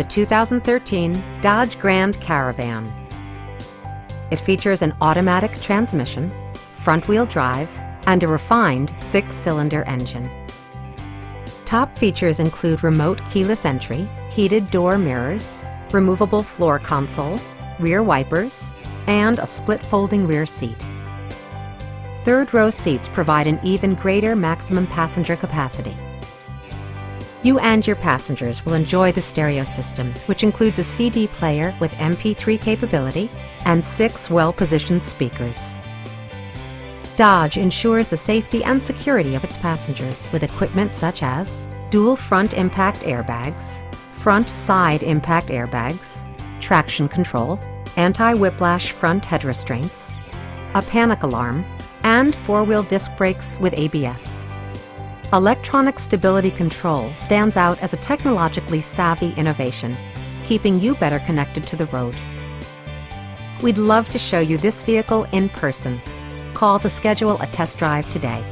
the 2013 Dodge Grand Caravan. It features an automatic transmission, front-wheel drive, and a refined 6-cylinder engine. Top features include remote keyless entry, heated door mirrors, removable floor console, rear wipers, and a split folding rear seat. Third-row seats provide an even greater maximum passenger capacity. You and your passengers will enjoy the stereo system, which includes a CD player with MP3 capability and 6 well-positioned speakers. Dodge ensures the safety and security of its passengers with equipment such as dual front impact airbags, front side impact airbags, traction control, anti-whiplash front head restraints, a panic alarm, and 4-wheel disc brakes with ABS. Electronic stability control stands out as a technologically savvy innovation, keeping you better connected to the road. We'd love to show you this vehicle in person. Call to schedule a test drive today.